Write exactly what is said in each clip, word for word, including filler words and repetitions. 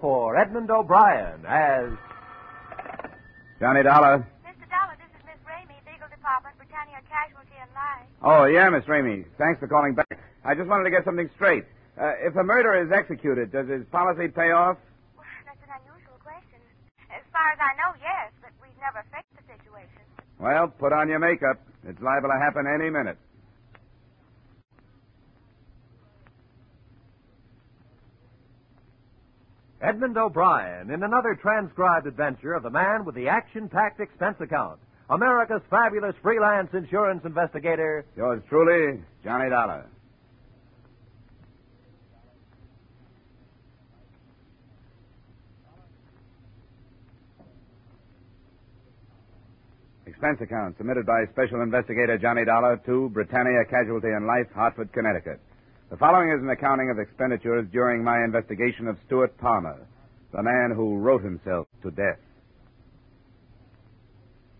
call for Edmund O'Brien as... Johnny Dollar. Mister Dollar, this is Miss Ramey, Legal Department, Britannia Casualty and Life. Oh, yeah, Miss Ramey. Thanks for calling back. I just wanted to get something straight. Uh, if a murderer is executed, does his policy pay off? Well, that's an unusual question. As far as I know, yes, but we've never fixed the situation. Well, put on your makeup. It's liable to happen any minute. Edmund O'Brien in another transcribed adventure of the man with the action-packed expense account. America's fabulous freelance insurance investigator. Yours truly, Johnny Dollar. Expense account submitted by Special Investigator Johnny Dollar to Britannia Casualty and Life, Hartford, Connecticut. The following is an accounting of expenditures during my investigation of Stuart Palmer, the man who wrote himself to death.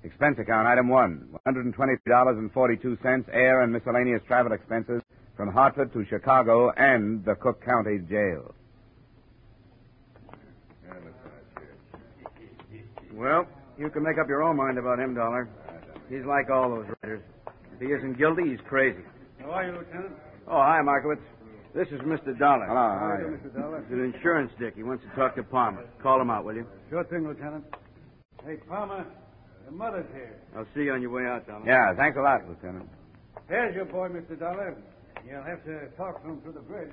Expense account item one, one hundred twenty-three dollars and forty-two cents air and miscellaneous travel expenses from Hartford to Chicago and the Cook County Jail. Well, you can make up your own mind about him, Dollar. He's like all those writers. If he isn't guilty, he's crazy. How are you, Lieutenant? Oh, hi, Markowitz. This is Mister Dollar. Hello, how are you, Mister Dollar? It's an insurance dick. He wants to talk to Palmer. Call him out, will you? Sure thing, Lieutenant. Hey, Palmer, your mother's here. I'll see you on your way out, Dollar. Yeah, thanks a lot, Lieutenant. Here's your boy, Mister Dollar. You'll have to talk to him through the bridge.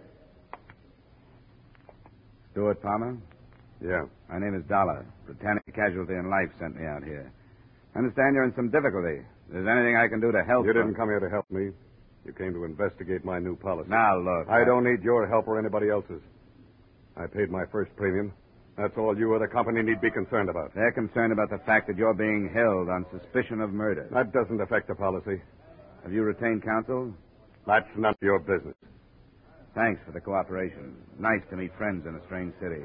Stuart Palmer? Yeah. My name is Dollar. Britannia Casualty and Life sent me out here. I understand you're in some difficulty. If there's anything I can do to help you... You didn't come here to help me. You came to investigate my new policy. Now, look. I, I don't need your help or anybody else's. I paid my first premium. That's all you or the company need be concerned about. They're concerned about the fact that you're being held on suspicion of murder. That doesn't affect the policy. Have you retained counsel? That's none of your business. Thanks for the cooperation. Nice to meet friends in a strange city.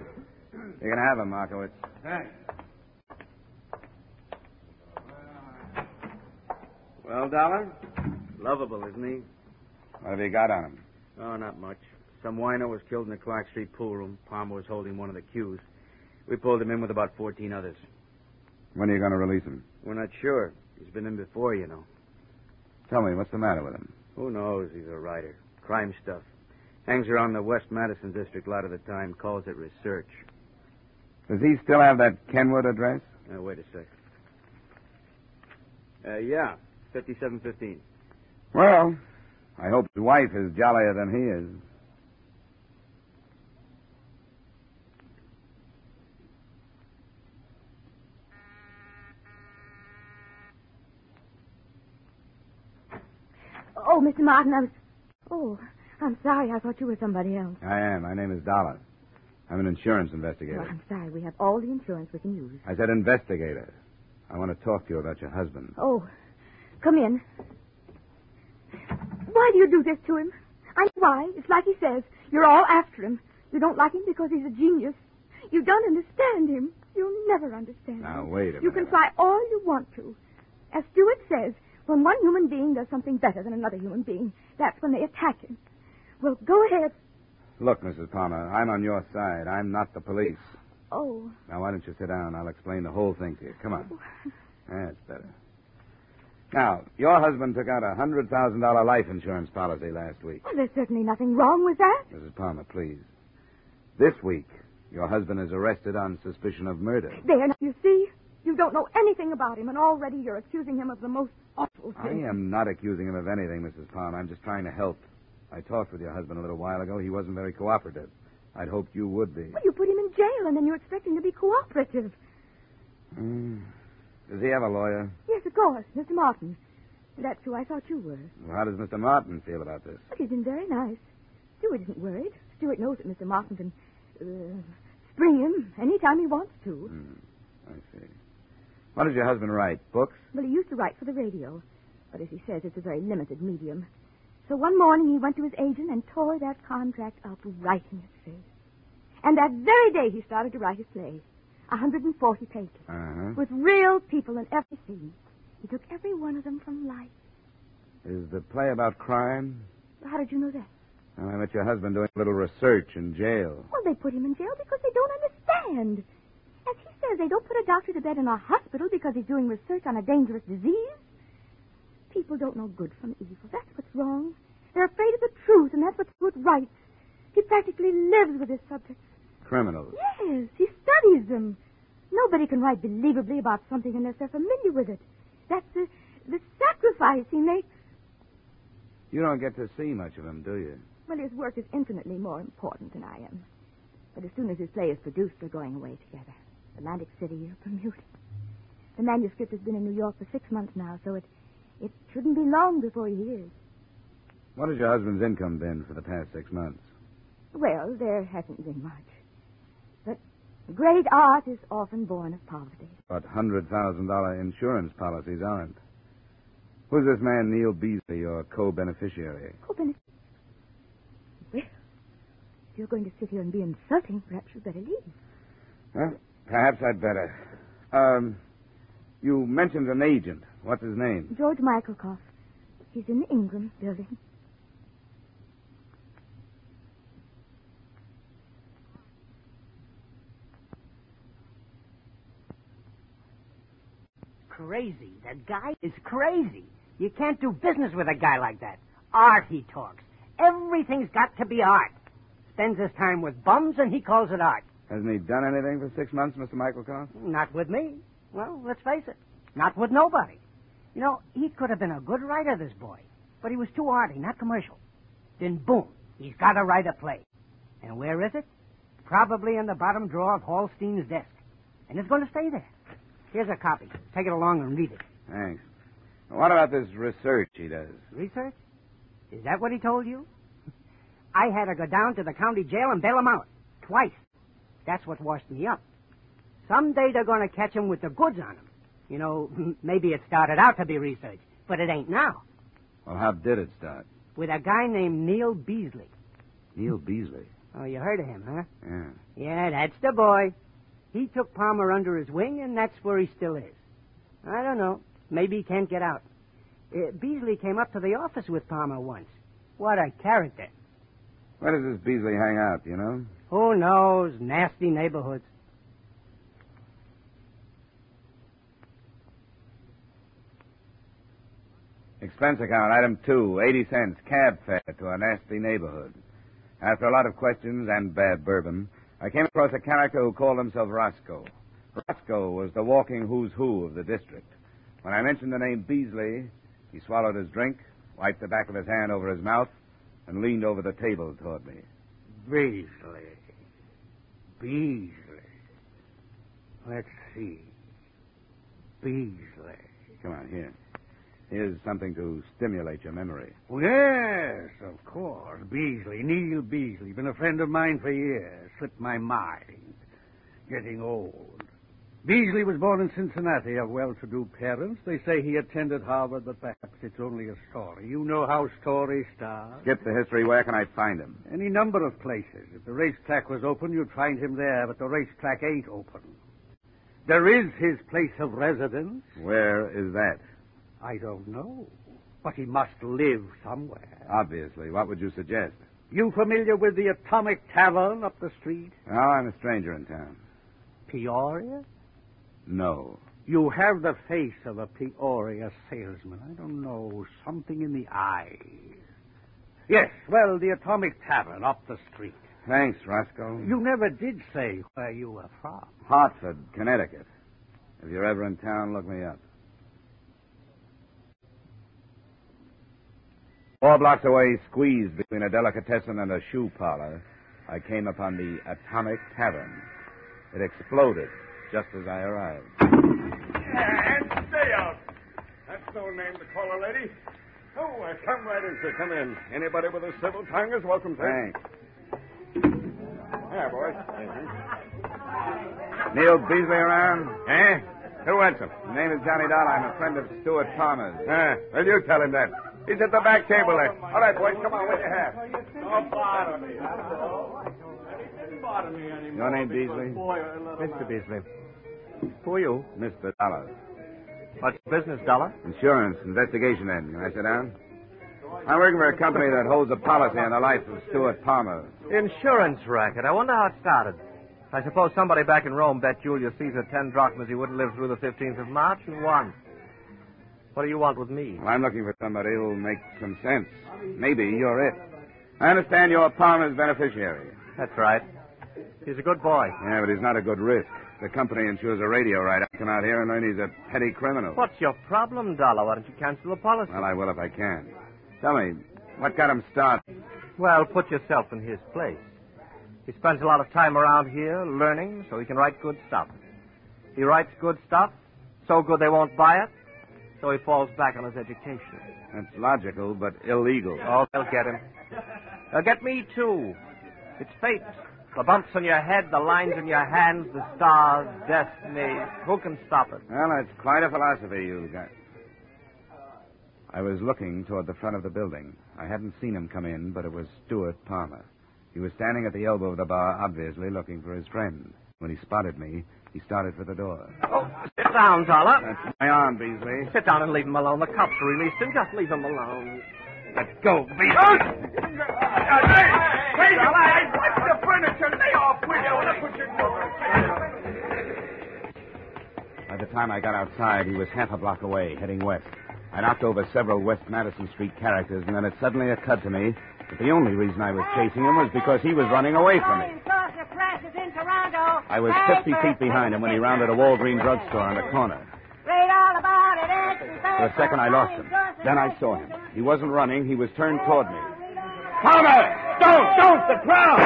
You can have him, Markowitz. Thanks. Well, Dollar... Lovable, isn't he? What have you got on him? Oh, not much. Some wino was killed in the Clark Street pool room. Palmer was holding one of the cues. We pulled him in with about fourteen others. When are you going to release him? We're not sure. He's been in before, you know. Tell me, what's the matter with him? Who knows? He's a writer. Crime stuff. Hangs around the West Madison district a lot of the time. Calls it research. Does he still have that Kenwood address? Now, wait a sec. Uh, yeah, fifty-seven fifteen. Well, I hope his wife is jollier than he is. Oh, Mister Martin, I was... Oh, I'm sorry. I thought you were somebody else. I am. My name is Dollar. I'm an insurance investigator. Oh, I'm sorry. We have all the insurance we can use. I said investigator. I want to talk to you about your husband. Oh, come in. Why do you do this to him? I know why. It's like he says. You're all after him. You don't like him because he's a genius. You don't understand him. You'll never understand now, him. Now, wait a minute. You can try all you want to. As Stuart says, when one human being does something better than another human being, that's when they attack him. Well, go ahead. Look, Missus Palmer, I'm on your side. I'm not the police. Oh. Now, why don't you sit down? I'll explain the whole thing to you. Come on. Oh. That's better. Now, your husband took out a one hundred thousand dollars life insurance policy last week. Well, there's certainly nothing wrong with that. Missus Palmer, please. This week, your husband is arrested on suspicion of murder. There, you see? You don't know anything about him, and already you're accusing him of the most awful thing. I am not accusing him of anything, Missus Palmer. I'm just trying to help. I talked with your husband a little while ago. He wasn't very cooperative. I'd hoped you would be. Well, you put him in jail, and then you're expecting to be cooperative. Hmm. Does he have a lawyer? Yes, of course, Mister Martin. That's who I thought you were. Well, how does Mister Martin feel about this? Well, he's been very nice. Stuart isn't worried. Stuart knows that Mister Martin can uh, spring him any time he wants to. Hmm. I see. What does your husband write? Books? Well, he used to write for the radio. But as he says, it's a very limited medium. So one morning he went to his agent and tore that contract up right in his face. And that very day he started to write his play. one hundred forty pages. Uh-huh. With real people and everything. He took every one of them from life. Is the play about crime? How did you know that? And I met your husband doing a little research in jail. Well, they put him in jail because they don't understand. As he says, they don't put a doctor to bed in a hospital because he's doing research on a dangerous disease. People don't know good from evil. That's what's wrong. They're afraid of the truth, and that's what's good right. He practically lives with his subjects. Criminals. Yes, he studies them. Nobody can write believably about something unless they're familiar with it. That's the, the sacrifice he makes. You don't get to see much of him, do you? Well, his work is infinitely more important than I am. But as soon as his play is produced, we're going away together. Atlantic City or Bermuda. The manuscript has been in New York for six months now, so it, it shouldn't be long before he hears. What has your husband's income been for the past six months? Well, there hasn't been much. But great art is often born of poverty. But one hundred thousand dollars insurance policies aren't. Who's this man, Neil Beasley, your co-beneficiary? Co-beneficiary? Well, if you're going to sit here and be insulting, perhaps you'd better leave. Well, perhaps I'd better. Um, you mentioned an agent. What's his name? George Michael Koff. He's in the Ingram building. Crazy. That guy is crazy. You can't do business with a guy like that. Art, he talks. Everything's got to be art. Spends his time with bums, and he calls it art. Hasn't he done anything for six months, Mister Michael Koff? Not with me. Well, let's face it. Not with nobody. You know, he could have been a good writer, this boy. But he was too arty, not commercial. Then, boom, he's got to write a play. And where is it? Probably in the bottom drawer of Hallstein's desk. And it's going to stay there. Here's a copy. Take it along and read it. Thanks. Now, what about this research he does? Research? Is that what he told you? I had to go down to the county jail and bail him out. Twice. That's what washed me up. Someday they're going to catch him with the goods on him. You know, maybe it started out to be research, but it ain't now. Well, how did it start? With a guy named Neil Beasley. Neil Beasley? Oh, you heard of him, huh? Yeah. Yeah, that's the boy. He took Palmer under his wing, and that's where he still is. I don't know. Maybe he can't get out. Uh, Beasley came up to the office with Palmer once. What a character. Where does this Beasley hang out, you know? Who knows? Nasty neighborhoods. Expense account, item two, eighty cents, cab fare to a nasty neighborhood. After a lot of questions and bad bourbon, I came across a character who called himself Roscoe. Roscoe was the walking who's who of the district. When I mentioned the name Beasley, he swallowed his drink, wiped the back of his hand over his mouth, and leaned over the table toward me. Beasley. Beasley. Let's see. Beasley. Come on, here. Here's something to stimulate your memory. Oh, yes, of course. Beasley, Neil Beasley. Been a friend of mine for years. Slipped my mind. Getting old. Beasley was born in Cincinnati of well-to-do parents. They say he attended Harvard, but perhaps it's only a story. You know how stories start. Skip the history. Where can I find him? Any number of places. If the racetrack was open, you'd find him there, but the racetrack ain't open. There is his place of residence. Where is that? I don't know. But he must live somewhere. Obviously. What would you suggest? You familiar with the Atomic Tavern up the street? No, I'm a stranger in town. Peoria? No. You have the face of a Peoria salesman. I don't know. Something in the eyes. Yes, well, the Atomic Tavern up the street. Thanks, Roscoe. You never did say where you were from. Hartford, Connecticut. If you're ever in town, look me up. Four blocks away, squeezed between a delicatessen and a shoe parlor, I came upon the Atomic Tavern. It exploded just as I arrived. Yeah, and stay out. That's no name to call a lady. Oh, I come right in, sir. Come in. Anybody with a civil tongue is welcome, sir. Thanks. Yeah, boys. Mm-hmm. Neil Beasley around? Eh? Who wants him? His name is Johnny Dollar. I'm a friend of Stuart Palmer's. Ah, well, you tell him that. He's at the back table there. All right, boys, come on, what do you have? Don't bother me. Don't bother me anymore. Your name, Beasley? Mister Beasley. Who are you? Mister Dollar. What's business, Dollar? Insurance investigation, then. Can I sit down? I'm working for a company that holds a policy on the life of Stuart Palmer. Insurance racket. I wonder how it started. I suppose somebody back in Rome bet Julius Caesar ten drachmas he wouldn't live through the fifteenth of March and won. What do you want with me? Well, I'm looking for somebody who'll make some sense. Maybe you're it. I understand you're Palmer's beneficiary. That's right. He's a good boy. Yeah, but he's not a good risk. The company insures a radio writer. I come out here and learn he's a petty criminal. What's your problem, Dollar? Why don't you cancel the policy? Well, I will if I can. Tell me, what got him started? Well, put yourself in his place. He spends a lot of time around here learning so he can write good stuff. He writes good stuff, so good they won't buy it, so he falls back on his education. That's logical, but illegal. Oh, they'll get him. They'll get me, too. It's fate. The bumps on your head, the lines in your hands, the stars, destiny. Who can stop it? Well, that's quite a philosophy you've got. I was looking toward the front of the building. I hadn't seen him come in, but it was Stuart Palmer. He was standing at the elbow of the bar, obviously looking for his friend. When he spotted me, he started for the door. Oh, sit down, Dollar. That's my arm, Beasley. Sit down and leave him alone. The cops released him. Just leave him alone. Let's go, Beasley. Oh! Uh, hey, hey, Dollar. What's the furniture? Lay off with you. I'll put your door. By the time I got outside, he was half a block away, heading west. I knocked over several West Madison Street characters, and then it suddenly occurred to me that the only reason I was chasing him was because he was running away from me. I was fifty feet behind him when he rounded a Walgreens drugstore on the corner. For a second, I lost him. Then I saw him. He wasn't running. He was turned toward me. Palmer! Don't! Don't! The crowd!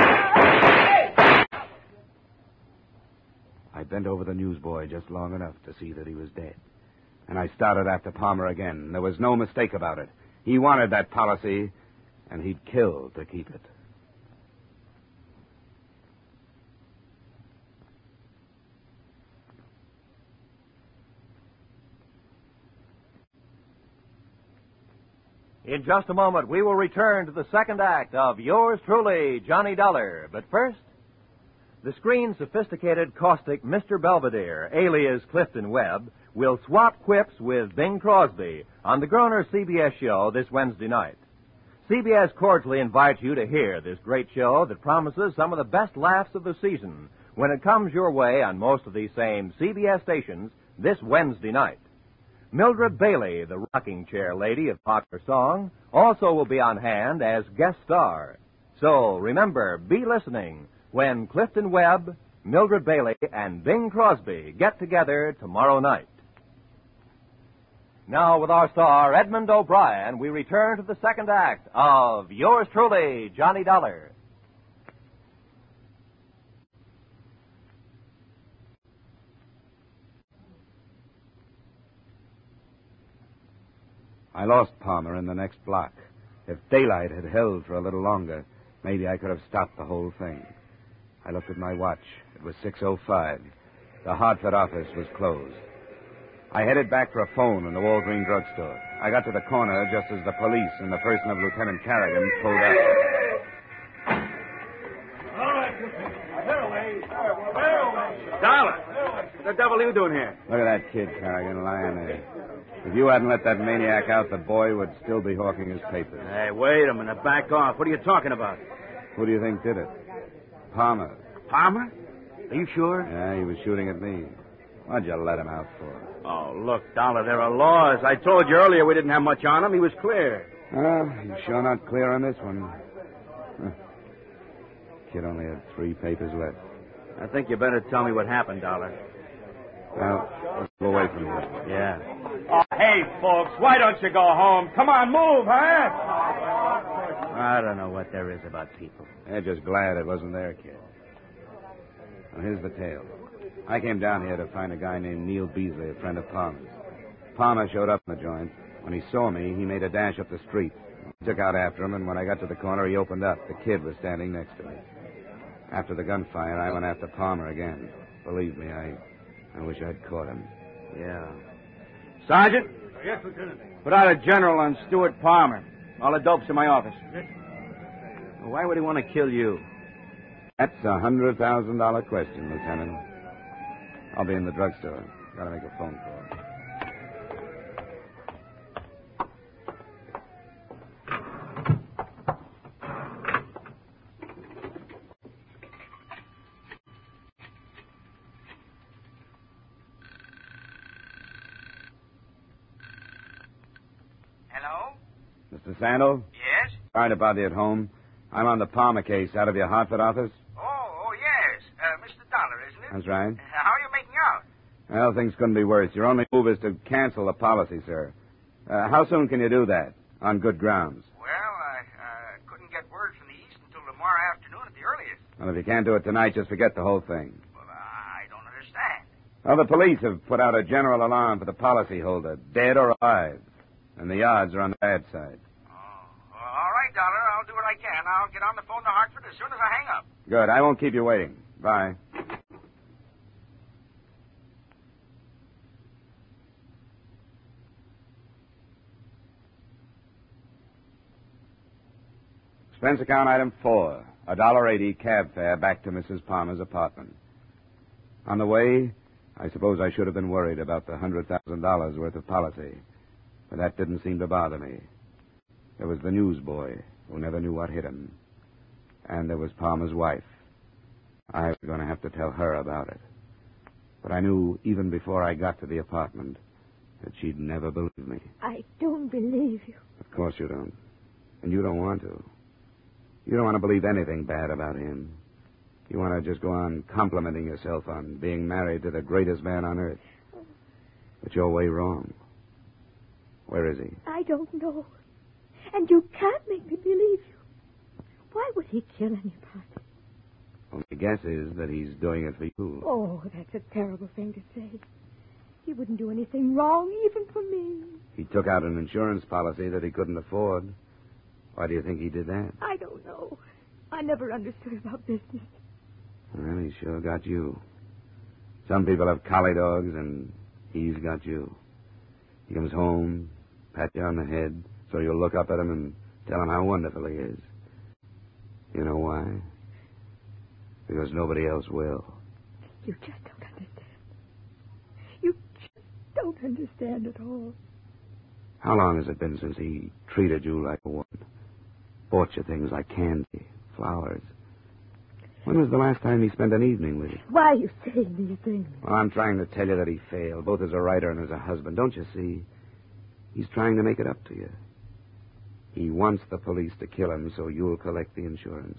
I bent over the newsboy just long enough to see that he was dead. And I started after Palmer again. There was no mistake about it. He wanted that policy, and he'd kill to keep it. In just a moment, we will return to the second act of Yours Truly, Johnny Dollar. But first, the screen's sophisticated, caustic Mister Belvedere, alias Clifton Webb, will swap quips with Bing Crosby on the Groner C B S show this Wednesday night. C B S cordially invites you to hear this great show that promises some of the best laughs of the season when it comes your way on most of these same C B S stations this Wednesday night. Mildred Bailey, the rocking chair lady of popular song, also will be on hand as guest star. So remember, be listening when Clifton Webb, Mildred Bailey, and Bing Crosby get together tomorrow night. Now with our star, Edmund O'Brien, we return to the second act of Yours Truly, Johnny Dollar. I lost Palmer in the next block. If daylight had held for a little longer, maybe I could have stopped the whole thing. I looked at my watch. It was six oh five. The Hartford office was closed. I headed back for a phone in the Walgreens drugstore. I got to the corner just as the police in the person of Lieutenant Carrigan pulled up. All right, clear away. Clear away. Dollar! What the devil are you doing here? Look at that kid, Carrigan, lying there. If you hadn't let that maniac out, the boy would still be hawking his papers. Hey, wait a minute. Back off. What are you talking about? Who do you think did it? Palmer. Palmer? Are you sure? Yeah, he was shooting at me. What'd you let him out for? Oh, look, Dollar, there are laws. I told you earlier we didn't have much on him. He was clear. Well, he's sure not clear on this one. Huh. Kid only had three papers left. I think you better tell me what happened, Dollar. Well, let's go away from here. Yeah. Oh, hey, folks, why don't you go home? Come on, move, huh? I don't know what there is about people. They're just glad it wasn't their kid. Well, here's the tale. I came down here to find a guy named Neil Beasley, a friend of Palmer's. Palmer showed up in the joint. When he saw me, he made a dash up the street. I took out after him, and when I got to the corner, he opened up. The kid was standing next to me. After the gunfire, I went after Palmer again. Believe me, I, I wish I'd caught him. Yeah. Sergeant? Yes, Lieutenant. Put out a general on Stuart Palmer. All the dope's in my office. Yes. Why would he want to kill you? That's a one hundred thousand dollars question, Lieutenant. I'll be in the drugstore. Got to make a phone call. Mister Sandel? Yes? Sorry to bother you at home. I'm on the Palmer case out of your Hartford office. Oh, oh, yes. Uh, Mister Dollar, isn't it? That's right. Uh, how are you making out? Well, things couldn't be worse. Your only move is to cancel the policy, sir. Uh, how soon can you do that, on good grounds? Well, I uh, couldn't get word from the East until tomorrow afternoon at the earliest. Well, if you can't do it tonight, just forget the whole thing. Well, I don't understand. Well, the police have put out a general alarm for the policyholder, dead or alive. And the odds are on the bad side. Oh, well, all right, Dollar. I'll do what I can. I'll get on the phone to Hartford as soon as I hang up. Good. I won't keep you waiting. Bye. Expense account item four, a dollar eighty cab fare back to Missus Palmer's apartment. On the way, I suppose I should have been worried about the hundred thousand dollars worth of policy, but that didn't seem to bother me. There was the newsboy who never knew what hit him, and there was Palmer's wife. I was going to have to tell her about it, but I knew even before I got to the apartment that she'd never believe me. I don't believe you. Of course you don't, and you don't want to. You don't want to believe anything bad about him. You want to just go on complimenting yourself on being married to the greatest man on earth. But you're way wrong. Where is he? I don't know. And you can't make me believe you. Why would he kill anybody? Well, my guess is that he's doing it for you. Oh, that's a terrible thing to say. He wouldn't do anything wrong, even for me. He took out an insurance policy that he couldn't afford. Why do you think he did that? I don't know. I never understood about business. Well, he sure got you. Some people have collie dogs, and he's got you. He comes home, pat you on the head, so you'll look up at him and tell him how wonderful he is. You know why? Because nobody else will. You just don't understand. You just don't understand at all. How long has it been since he treated you like a woman? Bought you things like candy, flowers. When was the last time he spent an evening with you? Why are you saying these things? Well, I'm trying to tell you that he failed, both as a writer and as a husband. Don't you see? He's trying to make it up to you. He wants the police to kill him so you'll collect the insurance.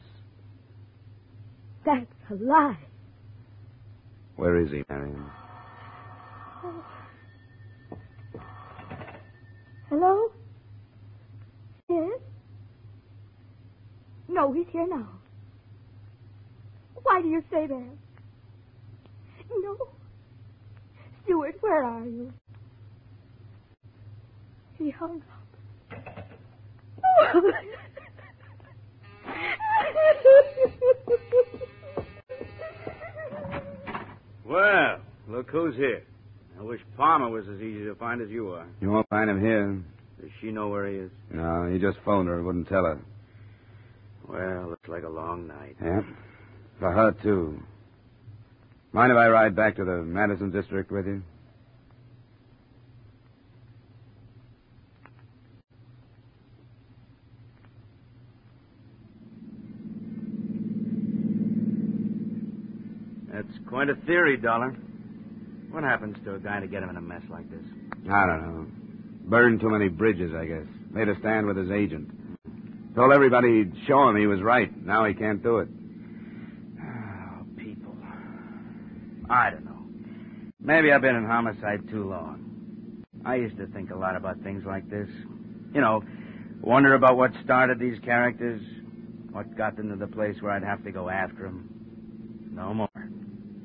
That's a lie. Where is he, Marian? Oh. Hello? Yes? No, he's here now. Why do you say that? No. Stuart, where are you? He hung up. Oh. Well, look who's here. I wish Palmer was as easy to find as you are. You won't find him here. Does she know where he is? No, he just phoned her and wouldn't tell her. Well, looks like a long night. Yeah. For her, too. Mind if I ride back to the Madison district with you? That's quite a theory, Dollar. What happens to a guy to get him in a mess like this? I don't know. Burned too many bridges, I guess. Made a stand with his agent. Told everybody he'd show him he was right. Now he can't do it. I don't know. Maybe I've been in homicide too long. I used to think a lot about things like this. You know, wonder about what started these characters, what got them to the place where I'd have to go after them. No more.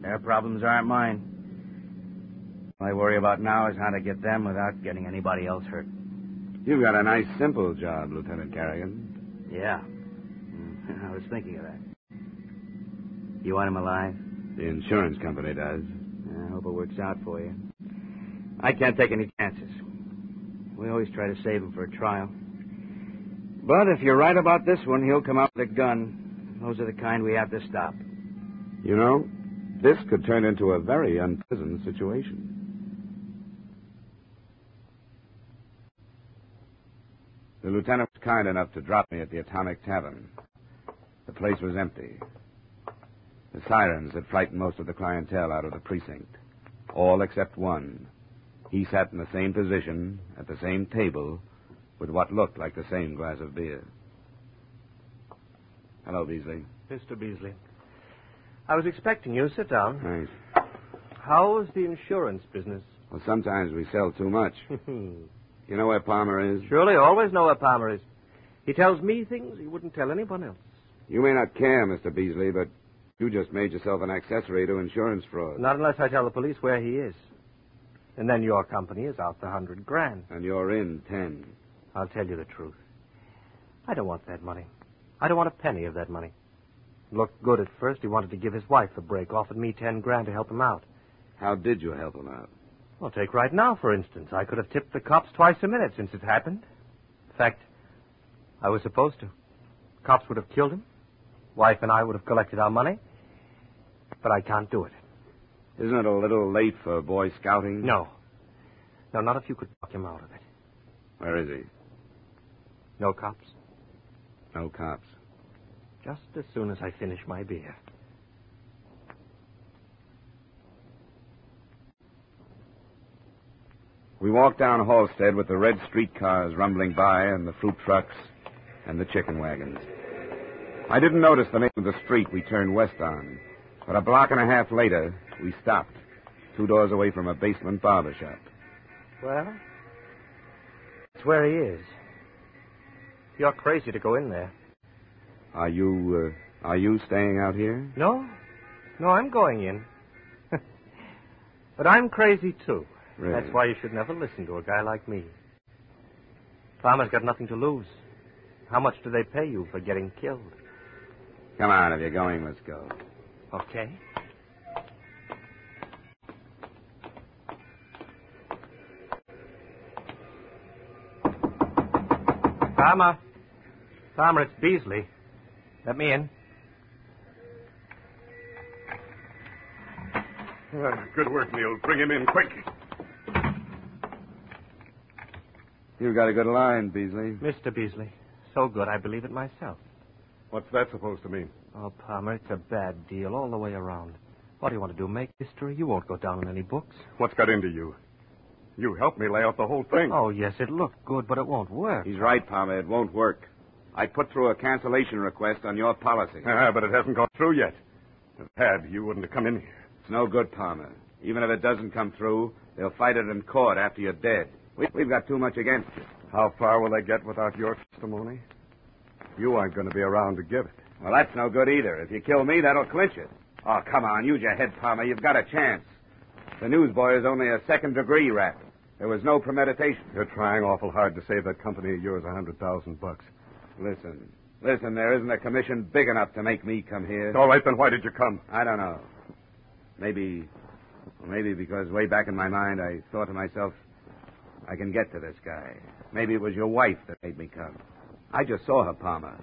Their problems aren't mine. All I worry about now is how to get them without getting anybody else hurt. You've got a nice, simple job, Lieutenant Carrigan. Yeah. I was thinking of that. You want him alive? The insurance company does. I hope it works out for you. I can't take any chances. We always try to save him for a trial. But if you're right about this one, he'll come out with a gun. Those are the kind we have to stop. You know, this could turn into a very unpleasant situation. The lieutenant was kind enough to drop me at the Atomic Tavern. The place was empty. The sirens had frightened most of the clientele out of the precinct, all except one. He sat in the same position, at the same table, with what looked like the same glass of beer. Hello, Beasley. Mister Beasley. I was expecting you. Sit down. Thanks. How's the insurance business? Well, sometimes we sell too much. You know where Palmer is? Surely, I always know where Palmer is. He tells me things he wouldn't tell anyone else. You may not care, Mister Beasley, but you just made yourself an accessory to insurance fraud. Not unless I tell the police where he is. And then your company is out the hundred grand. And you're in ten. I'll tell you the truth. I don't want that money. I don't want a penny of that money. It looked good at first. He wanted to give his wife a break, offered me ten grand to help him out. How did you help him out? Well, take right now, for instance. I could have tipped the cops twice a minute since it happened. In fact, I was supposed to. Cops would have killed him. Wife and I would have collected our money. But I can't do it. Isn't it a little late for Boy Scouting? No. No, not if you could talk him out of it. Where is he? No cops. No cops. Just as soon as I finish my beer. We walked down Halsted with the red streetcars rumbling by and the fruit trucks and the chicken wagons. I didn't notice the name of the street we turned west on, but a block and a half later, we stopped, two doors away from a basement barber shop. Well, that's where he is. You're crazy to go in there. Are you, uh, are you staying out here? No. No, I'm going in. But I'm crazy, too. Really? That's why you should never listen to a guy like me. Farmer's got nothing to lose. How much do they pay you for getting killed? Come on, if you're going, let's go. Okay. Farmer. Farmer, it's Beasley. Let me in. Uh, good work, Neil. Bring him in quick. You've got a good line, Beasley. Mister Beasley. So good, I believe it myself. What's that supposed to mean? Oh, Palmer, it's a bad deal all the way around. What do you want to do, make history? You won't go down in any books. What's got into you? You helped me lay out the whole thing. Oh, yes, it looked good, but it won't work. He's right, Palmer, it won't work. I put through a cancellation request on your policy. Ah, but it hasn't gone through yet. If it had, you wouldn't have come in here. It's no good, Palmer. Even if it doesn't come through, they'll fight it in court after you're dead. We, we've got too much against you. How far will they get without your testimony? You aren't going to be around to give it. Well, that's no good either. If you kill me, that'll clinch it. Oh, come on, use your head, Palmer. You've got a chance. The newsboy is only a second-degree rap. There was no premeditation. You're trying awful hard to save that company of yours a hundred thousand bucks. Listen, listen, there isn't a commission big enough to make me come here. All right, then why did you come? I don't know. Maybe, maybe because way back in my mind I thought to myself, I can get to this guy. Maybe it was your wife that made me come. I just saw her, Palmer.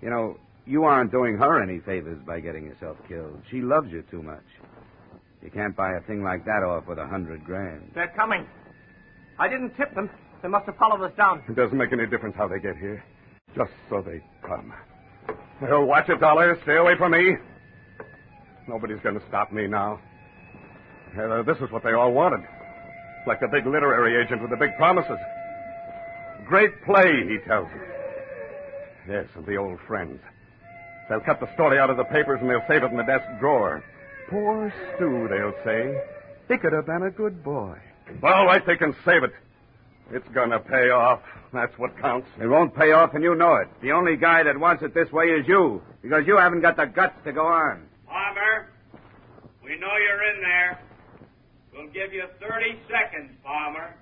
You know, you aren't doing her any favors by getting yourself killed. She loves you too much. You can't buy a thing like that off with a hundred grand. They're coming. I didn't tip them. They must have followed us down. It doesn't make any difference how they get here. Just so they come. They'll watch it, Dollar. Stay away from me. Nobody's going to stop me now. Uh, this is what they all wanted. Like the big literary agent with the big promises. Great play, he tells them. Yes, and the old friends. They'll cut the story out of the papers and they'll save it in the desk drawer. Poor Stu, they'll say. He could have been a good boy. All right, they can save it. It's going to pay off. That's what counts. It won't pay off, and you know it. The only guy that wants it this way is you, because you haven't got the guts to go on. Palmer, we know you're in there. We'll give you thirty seconds, Palmer.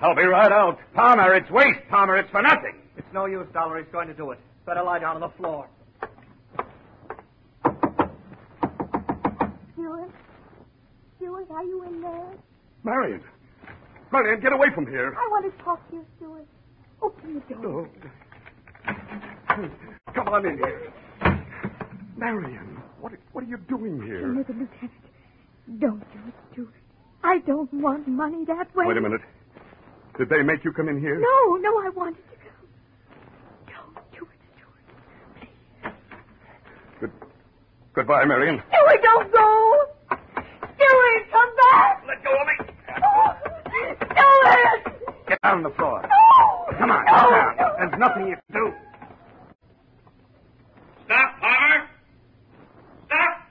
I'll be right out. Palmer, it's waste. Palmer, it's for nothing. It's no use, Dollar. He's going to do it. Better lie down on the floor. Stuart? Stuart, are you in there? Marian. Marian, get away from here. I want to talk to you, Stuart. Oh, please don't. No. Come on in here. Marian, what, what are you doing here? You're the lieutenant. Don't do it, Stuart. I don't want money that way. Wait a minute. Did they make you come in here? No, no, I wanted to go. Don't do it, Stuart. Please. Good, goodbye, Marian. Stuart, don't go. Stuart, come back. Let go of me. Oh, Stuart. Get down on the floor. No. Come on, sit down. There's nothing you can do. Stop, Palmer! Stop!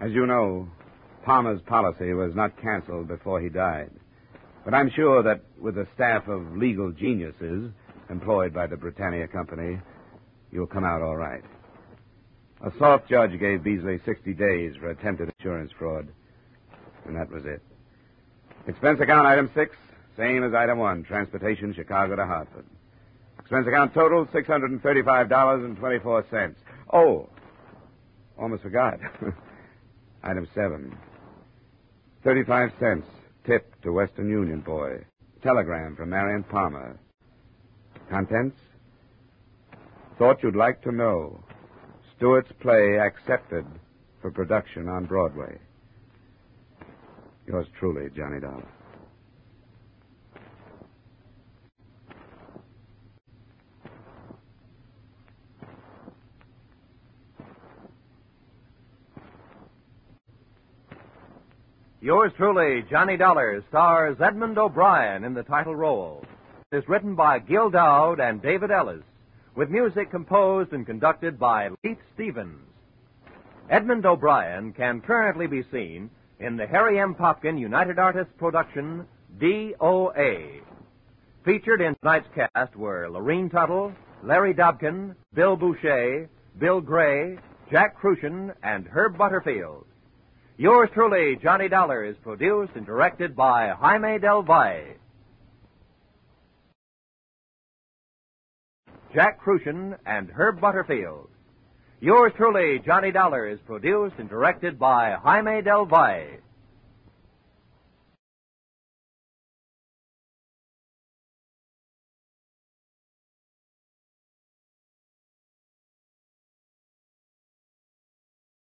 As you know, Palmer's policy was not canceled before he died. But I'm sure that with a staff of legal geniuses employed by the Britannia Company, you'll come out all right. A soft judge gave Beasley sixty days for attempted insurance fraud, and that was it. Expense account item six, same as item one, transportation Chicago to Hartford. Expense account total, six hundred thirty-five dollars and twenty-four cents. Oh, almost forgot. Item seven, thirty-five cents, tip to Western Union boy. Telegram from Marian Palmer. Contents? Thought you'd like to know. Stuart's play accepted for production on Broadway. Yours truly, Johnny Dollar. Yours truly, Johnny Dollar, stars Edmund O'Brien in the title role. It is written by Gil Dowd and David Ellis, with music composed and conducted by Leith Stevens. Edmund O'Brien can currently be seen in the Harry M. Popkin United Artists production, D O A. Featured in tonight's cast were Lorene Tuttle, Larry Dobkin, Bill Boucher, Bill Gray, Jack Kruschen, and Herb Butterfield. Yours truly, Johnny Dollar, is produced and directed by Jaime Del Valle. Jack Kruschen and Herb Butterfield. Yours truly, Johnny Dollar, is produced and directed by Jaime Del Valle.